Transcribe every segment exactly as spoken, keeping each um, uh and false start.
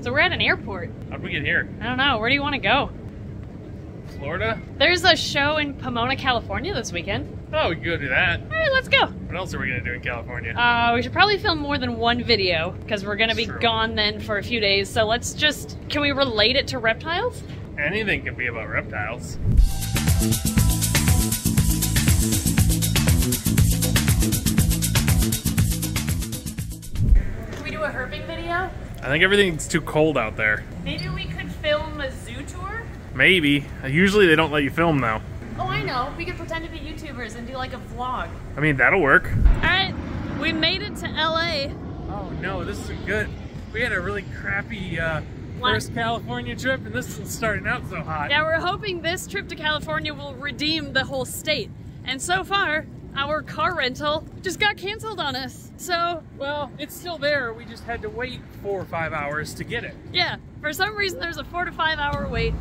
So we're at an airport. How'd we get here? I don't know. Where do you want to go? Florida? There's a show in Pomona, California this weekend. Oh, we could go do that. All right, let's go. What else are we going to do in California? Uh, we should probably film more than one video because we're going to be gone then for a few days. So let's just, can we relate it to reptiles? Anything can be about reptiles. Can we do a herping video? I think everything's too cold out there. Maybe we could film a zoo tour? Maybe. Usually they don't let you film though. Oh, I know. We could pretend to be YouTubers and do like a vlog. I mean, that'll work. All right, we made it to L A. Oh no, this isn't good. We had a really crappy uh, first California trip and this is starting out so hot. Yeah, we're hoping this trip to California will redeem the whole state. And so far, our car rental just got canceled on us. So, well, it's still there. We just had to wait four or five hours to get it. Yeah, for some reason there's a four to five hour wait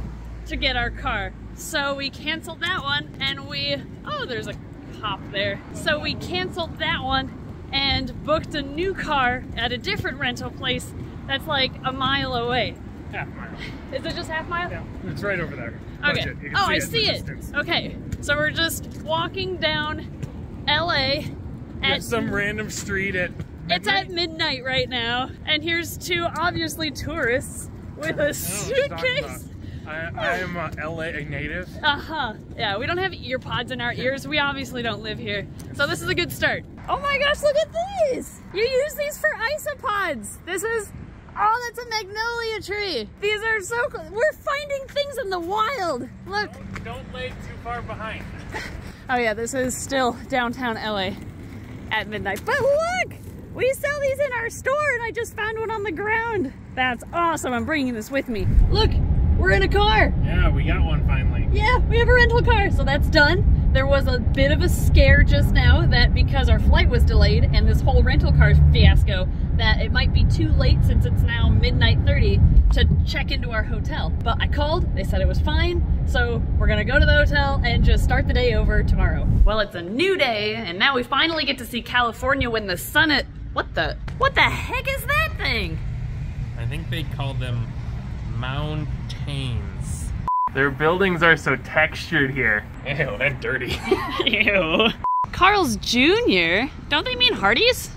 to get our car. So we canceled that one and we, oh, there's a cop there. So we canceled that one and booked a new car at a different rental place that's like a mile away. Half mile. Is it just half mile? Yeah, it's right over there. Okay. Oh, I see it. Okay. So we're just walking down L A at some random street at midnight. It's at midnight right now, and here's two obviously tourists with a suitcase. I, I am a L A native. Uh-huh. Yeah, we don't have ear pods in our ears. We obviously don't live here. So this is a good start. Oh my gosh, look at these! You use these for isopods. This is, oh, that's a magnolia tree. These are so cool. We're finding things in the wild. Look. Don't, don't lay too far behind. Oh yeah, this is still downtown L A at midnight. But look! We sell these in our store and I just found one on the ground. That's awesome. I'm bringing this with me. Look, we're in a car. Yeah, we got one finally. Yeah, we have a rental car, so that's done. There was a bit of a scare just now that because our flight was delayed and this whole rental car fiasco, that it might be too late since it's now midnight thirty to check into our hotel. But I called, they said it was fine. So we're gonna go to the hotel and just start the day over tomorrow. Well, it's a new day and now we finally get to see California when the sun is, what the, what the heck is that thing? I think they call them mountains. Their buildings are so textured here. Ew, that's dirty. Ew. Carl's Junior? Don't they mean Hardee's?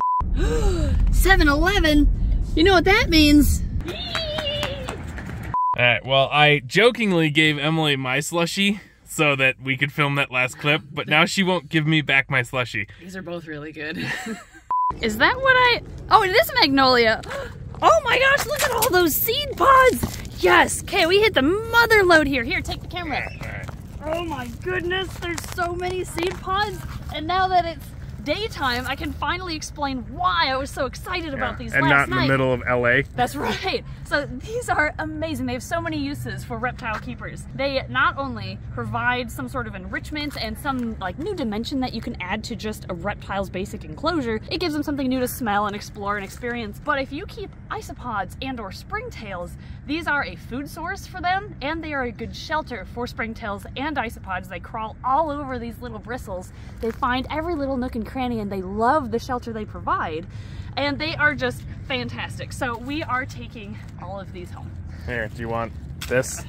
seven eleven, you know what that means. All right, well, I jokingly gave Emily my slushie so that we could film that last clip, but now she won't give me back my slushie. These are both really good. Is that what I... Oh, it is magnolia. Oh my gosh, look at all those seed pods. Yes, okay, we hit the mother load here. Here, take the camera. All right. Oh my goodness, there's so many seed pods. And now that it's daytime, I can finally explain why I was so excited yeah, about these and last night. And not in the middle of L A. That's right. So these are amazing. They have so many uses for reptile keepers. They not only provide some sort of enrichment and some like new dimension that you can add to just a reptile's basic enclosure, it gives them something new to smell and explore and experience. But if you keep isopods and or springtails, these are a food source for them and they are a good shelter for springtails and isopods. They crawl all over these little bristles. They find every little nook and cranny and they love the shelter they provide and they are just fantastic. So we are taking all of these home. Here, do you want this?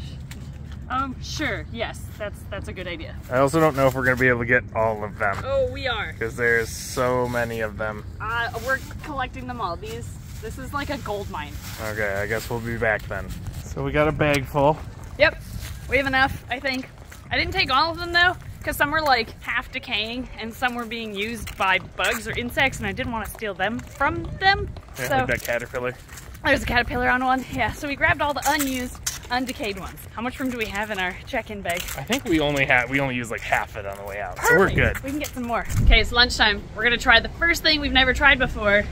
Um, sure, yes, that's that's a good idea. I also don't know if we're gonna be able to get all of them. Oh, we are. Because there's so many of them. Uh, we're collecting them all. These, this is like a gold mine. Okay, I guess we'll be back then. So we got a bag full. Yep, we have enough, I think. I didn't take all of them though, because some were like half decaying and some were being used by bugs or insects and I didn't want to steal them from them. Yeah, so, like that caterpillar. There's a caterpillar on one, yeah. So we grabbed all the unused, undecayed ones. How much room do we have in our check-in bag? I think we only have, we only use like half it on the way out. Perfect. So we're good. We can get some more. Okay, it's lunchtime. We're gonna try the first thing we've never tried before,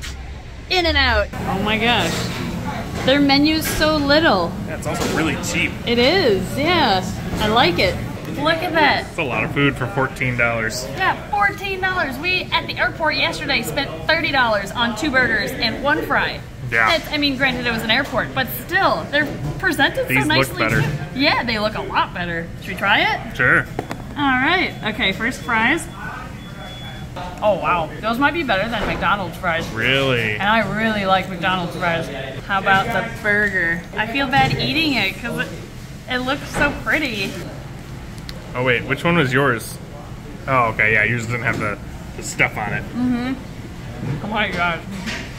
In-N-Out. Oh my gosh. Their menu's so little. Yeah, it's also really cheap. It is, yeah. I like it. Look at that. It's a lot of food for fourteen dollars. Yeah, fourteen dollars. We, at the airport yesterday, spent thirty dollars on two burgers and one fry. Yeah. That's, I mean, granted it was an airport, but still, they're presented These so nicely. These look better. Too. Yeah, they look a lot better. Should we try it? Sure. All right. Okay, first fries. Oh wow, those might be better than McDonald's fries. Really? And I really like McDonald's fries. How about the burger? I feel bad eating it because it, it looks so pretty. Oh wait, which one was yours? Oh okay, yeah, yours doesn't have the, the stuff on it. Mm-hmm. Oh my gosh.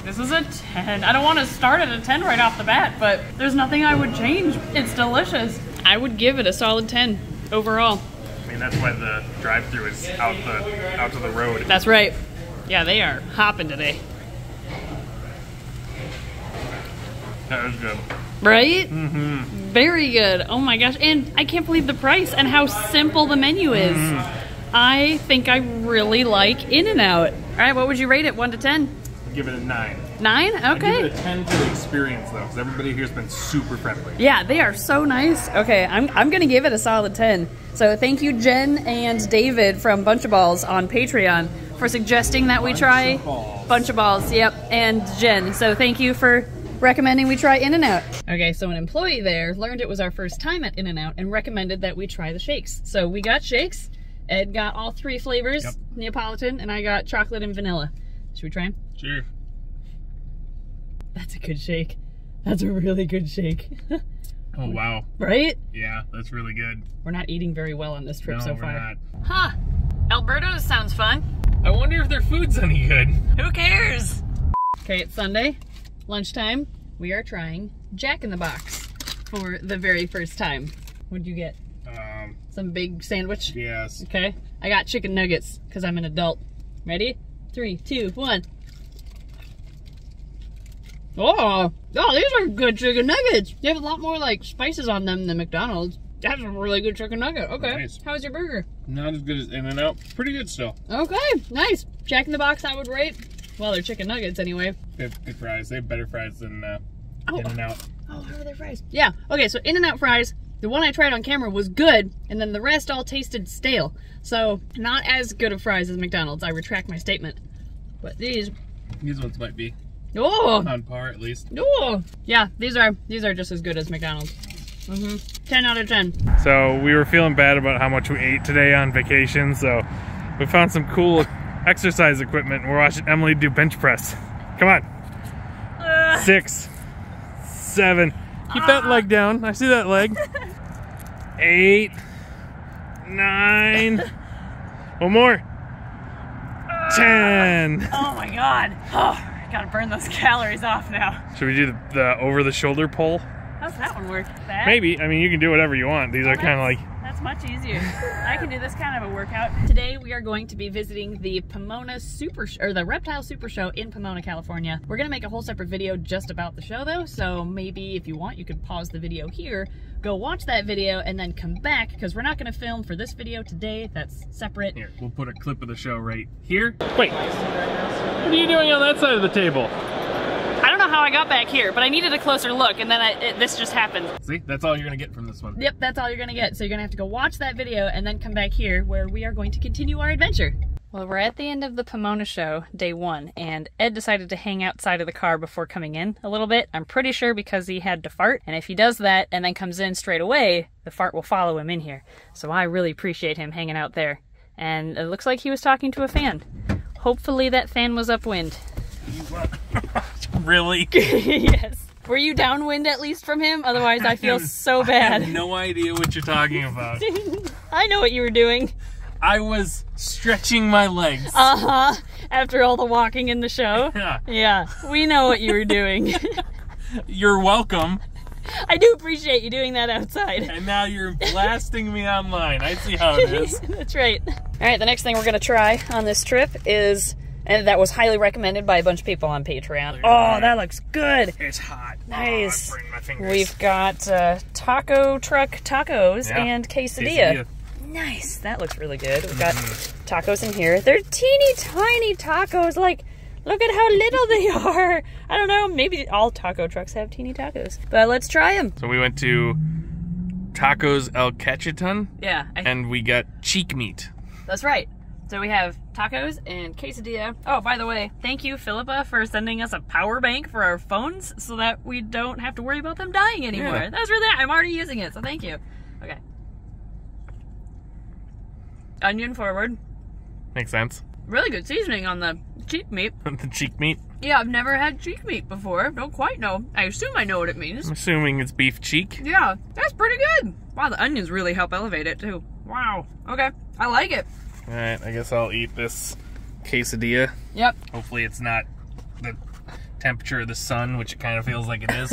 This is a ten. I don't want to start at a ten right off the bat, but there's nothing I would change. It's delicious. I would give it a solid ten overall. I mean, that's why the drive-thru is out the out to the road. That's right. Yeah, they are hopping today. That was good. Right? Mm-hmm. Very good. Oh my gosh. And I can't believe the price and how simple the menu is. Mm-hmm. I think I really like In-N-Out. All right, what would you rate it, one to ten? I'd give it a nine. Nine? Okay. I'd give it a ten for the experience though, because everybody here's been super friendly. Yeah, they are so nice. Okay, I'm, I'm gonna give it a solid ten. So thank you, Jen and David from Bunch of Balls on Patreon for suggesting that we try Bunch of Balls. Bunch of Balls, yep, and Jen. So thank you for recommending we try In-N-Out. Okay, so an employee there learned it was our first time at In-N-Out and recommended that we try the shakes. So we got shakes. Ed got all three flavors, yep. Neapolitan, and I got chocolate and vanilla. Should we try them? Sure. That's a good shake. That's a really good shake. Oh, wow. Right? Yeah, that's really good. We're not eating very well on this trip no, so we're far. Not. Huh. Alberto's sounds fun. I wonder if their food's any good. Who cares? Okay, it's Sunday. Lunchtime, we are trying Jack in the Box for the very first time. What'd you get? Um, Some big sandwich? Yes. Okay. I got chicken nuggets because I'm an adult. Ready? Three, two, one. Oh, oh, these are good chicken nuggets. They have a lot more like spices on them than McDonald's. That's a really good chicken nugget. Okay. Nice. How's your burger? Not as good as In-N-Out. Pretty good still. Okay, nice. Jack in the Box I would rate. Well, they're chicken nuggets anyway. They have good fries. They have better fries than uh, oh, In-N-Out. Oh, how are their fries? Yeah. Okay, so In-N-Out fries, the one I tried on camera was good, and then the rest all tasted stale. So, not as good of fries as McDonald's. I retract my statement. But these... These ones might be. Oh! On par, at least. Oh! Yeah, these are these are just as good as McDonald's. Mm-hmm. ten out of ten. So, we were feeling bad about how much we ate today on vacation, so we found some cool... exercise equipment. We're watching Emily do bench press. Come on. Uh, Six. Seven. Keep uh, that leg down. I see that leg. Eight. Nine. One more. Uh, Ten. Oh my god. Oh, I gotta burn those calories off now. Should we do the, the over the shoulder pull? How's that one work? That? Maybe. I mean, you can do whatever you want. These well, are kind of like... That's much easier. I can do this kind of a workout. Today we are going to be visiting the Pomona Super Show, or the Reptile Super Show in Pomona, California. We're gonna make a whole separate video just about the show though, so maybe if you want, you could pause the video here, go watch that video, and then come back, because we're not gonna film for this video today, that's separate. Here, we'll put a clip of the show right here. Wait, what are you doing on that side of the table? I don't know how I got back here, but I needed a closer look, and then I, it, this just happened. See, that's all you're gonna get from this one. Yep, that's all you're gonna get. So you're gonna have to go watch that video and then come back here where we are going to continue our adventure. Well, we're at the end of the Pomona show, day one, and Ed decided to hang outside of the car before coming in a little bit. I'm pretty sure because he had to fart, and if he does that and then comes in straight away, the fart will follow him in here. So I really appreciate him hanging out there. And it looks like he was talking to a fan. Hopefully that fan was upwind. Really? Yes. Were you downwind at least from him? Otherwise I feel I have, so bad. I have no idea what you're talking about. I know what you were doing. I was stretching my legs. Uh-huh. After all the walking in the show. Yeah. Yeah. We know what you were doing. You're welcome. I do appreciate you doing that outside. And now you're blasting me online. I see how it is. That's right. All right, the next thing we're going to try on this trip is... and that was highly recommended by a bunch of people on Patreon. Oh, that looks good. It's hot. Nice. Oh, I'm burning my fingers. We've got uh, taco truck tacos yeah. and quesadilla. quesadilla. Nice. That looks really good. We've got mm-hmm. tacos in here. They're teeny tiny tacos. Like, look at how little they are. I don't know. Maybe all taco trucks have teeny tacos. But let's try them. So we went to Tacos El Cacheton. Yeah. I... And we got cheek meat. That's right. So we have tacos and quesadilla. Oh, by the way, thank you, Philippa, for sending us a power bank for our phones so that we don't have to worry about them dying anymore. Yeah. That's really, I'm already using it, so thank you. Okay. Onion forward. Makes sense. really good seasoning on the cheek meat. The cheek meat? Yeah, I've never had cheek meat before. Don't quite know. I assume I know what it means. I'm assuming it's beef cheek. Yeah, that's pretty good. Wow, the onions really help elevate it too. Wow. Okay, I like it. All right, I guess I'll eat this quesadilla. Yep. Hopefully it's not the temperature of the sun, which it kind of feels like it is.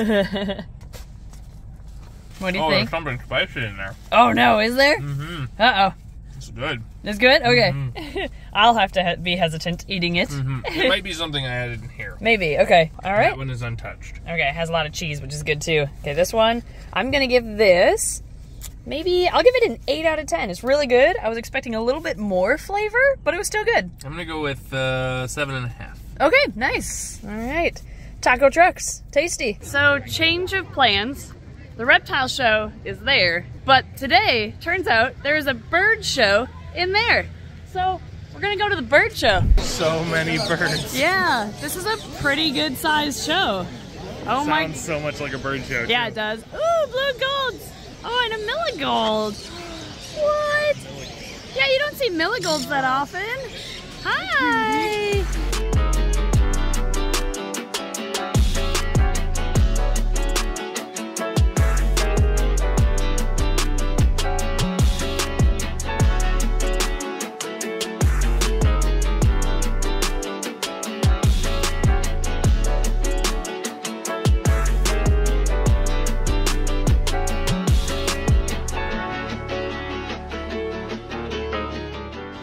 What do you oh, think? Oh, there's something spicy in there. Oh no, is there? Mm-hmm. Uh-oh. It's good. It's good? Okay. Mm-hmm. I'll have to he be hesitant eating it. Mm-hmm. It might be something I added in here. Maybe, okay. All right. That one is untouched. Okay, it has a lot of cheese, which is good too. Okay, this one, I'm gonna give this, maybe, I'll give it an eight out of ten. It's really good. I was expecting a little bit more flavor, but it was still good. I'm gonna go with uh, seven and a half. Okay, nice. All right. Taco trucks, tasty. So, change of plans. The reptile show is there, but today, turns out, there is a bird show in there. So, we're gonna go to the bird show. So many birds. Yeah, this is a pretty good sized show. Oh my. Sounds so much like a bird show. Yeah, too. It does. Ooh, blue golds. Oh, and a milligold. What? Yeah, you don't see milligolds that often. Hi.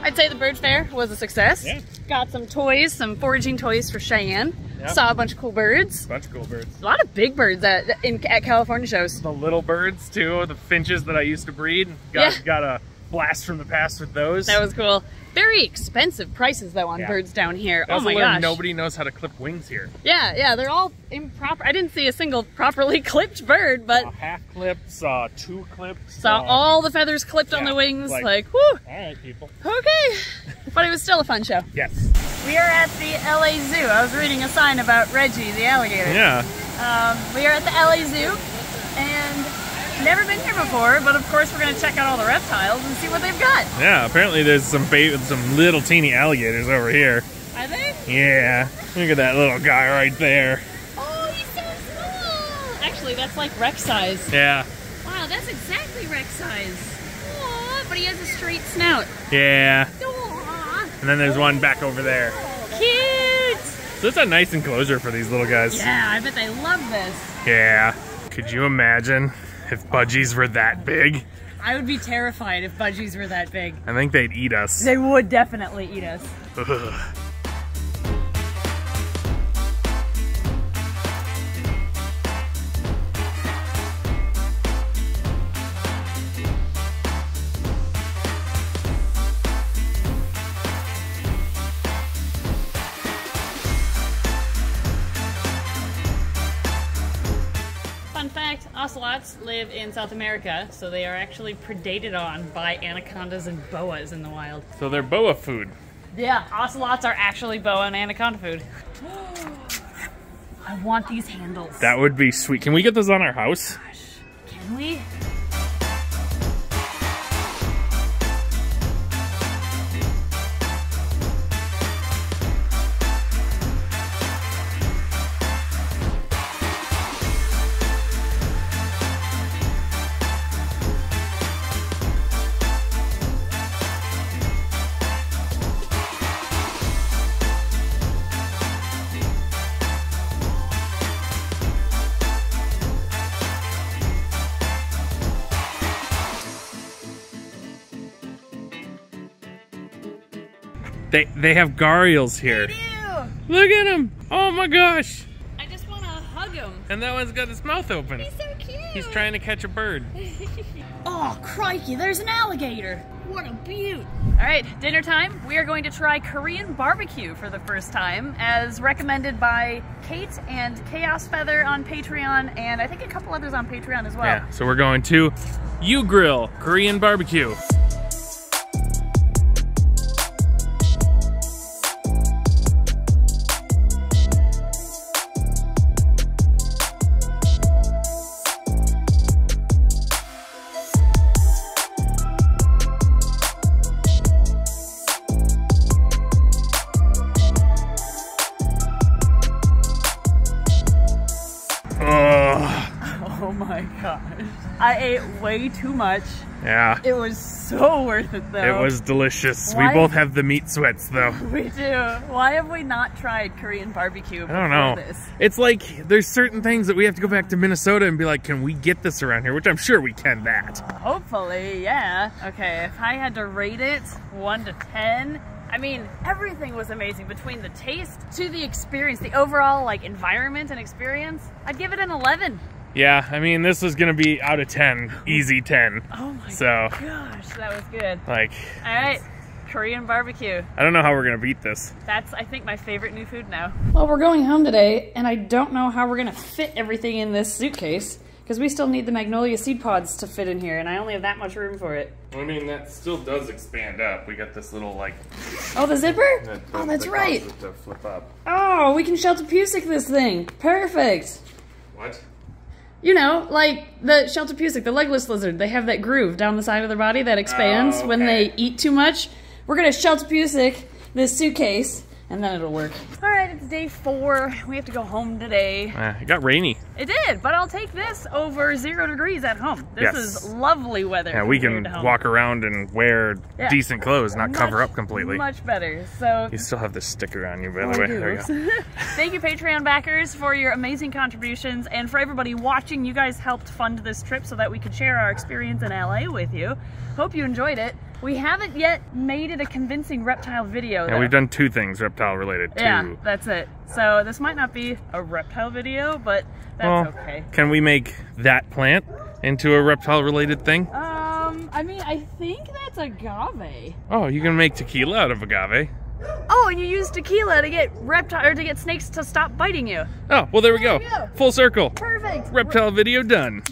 I'd say the bird fair was a success. Yeah. Got some toys, some foraging toys for Cheyenne. Yep. Saw a bunch of cool birds. Bunch of cool birds. A lot of big birds at in, at California shows. The little birds too, the finches that I used to breed. Got, yeah. got a blast from the past with those. That was cool. Very expensive prices though on yeah. birds down here. That's oh my gosh. Nobody knows how to clip wings here. Yeah, yeah, they're all improper. I didn't see a single properly clipped bird, but. Saw half clipped, saw two clipped. Saw um, all the feathers clipped yeah, on the wings, like, like whoo. All right, people. Okay, but it was still a fun show. Yes. We are at the L A Zoo. I was reading a sign about Reggie, the alligator. Yeah. Um, we are at the L A Zoo, and never been here before, but of course we're gonna check out all the reptiles and see what they've got. Yeah, apparently there's some baby, some little teeny alligators over here. Are they? Yeah. Look at that little guy right there. Oh, he's so small. Actually, that's like Rex size. Yeah. Wow, that's exactly Rex size. Aww, but he has a straight snout. Yeah. Aww. And then there's one back over there. Cute. So it's a nice enclosure for these little guys. Yeah, I bet they love this. Yeah. Could you imagine? If budgies were that big. I would be terrified if budgies were that big. I think they'd eat us. They would definitely eat us. Ugh. Ocelots live in South America, so they are actually predated on by anacondas and boas in the wild. So they're boa food. Yeah, ocelots are actually boa and anaconda food. I want these handles. That would be sweet. Can we get those on our house? Gosh, can we? They, they have gharials here. They do. Look at him. Oh my gosh. I just want to hug him. And that one's got his mouth open. He's so cute. He's trying to catch a bird. Oh, crikey, there's an alligator. What a beaut. All right, dinner time. We are going to try Korean barbecue for the first time, as recommended by Kate and Chaos Feather on Patreon, and I think a couple others on Patreon as well. Yeah, so we're going to You Grill Korean barbecue. gosh. I ate way too much. Yeah. It was so worth it, though. It was delicious. Why we both have the meat sweats, though. We do. Why have we not tried Korean barbecue before I don't know. This? It's like there's certain things that we have to go back to Minnesota and be like, can we get this around here? Which I'm sure we can that. Hopefully, yeah. Okay, if I had to rate it one to ten, I mean, everything was amazing between the taste to the experience, the overall like environment and experience. I'd give it an eleven. Yeah, I mean, this was gonna be out of ten, easy ten. Oh my so, gosh, that was good. Like, all right, Korean barbecue. I don't know how we're gonna beat this. That's, I think, my favorite new food now. Well, we're going home today, and I don't know how we're gonna fit everything in this suitcase because we still need the magnolia seed pods to fit in here, and I only have that much room for it. I mean, that still does expand up. We got this little, like... Oh, the zipper? The, the, oh, that's right. To flip up. Oh, we can Sheltopusik this thing. Perfect. What? You know, like the Sheltopusik, the legless lizard, they have that groove down the side of their body that expands oh, okay. when they eat too much. We're going to Sheltopusik this suitcase, and then it'll work. All right, it's day four. We have to go home today. Uh, it got rainy. It did, but I'll take this over zero degrees at home. This yes. is lovely weather. Yeah, we can walk around and wear yeah. decent clothes, not much, cover up completely. Much better. So you still have this sticker on you, by oh, the way. There you go. Thank you, Patreon backers, for your amazing contributions, and for everybody watching. You guys helped fund this trip so that we could share our experience in L A with you. Hope you enjoyed it. We haven't yet made it a convincing reptile video, though. Yeah, we've done two things reptile related, too. Yeah, that's it. So this might not be a reptile video, but that's well, okay. Can we make that plant into a reptile related thing? Um, I mean, I think that's agave. Oh, you can make tequila out of agave. Oh, and you use tequila to get reptile or to get snakes to stop biting you. Oh, well, there, there we go. go. Full circle. Perfect. Reptile video done.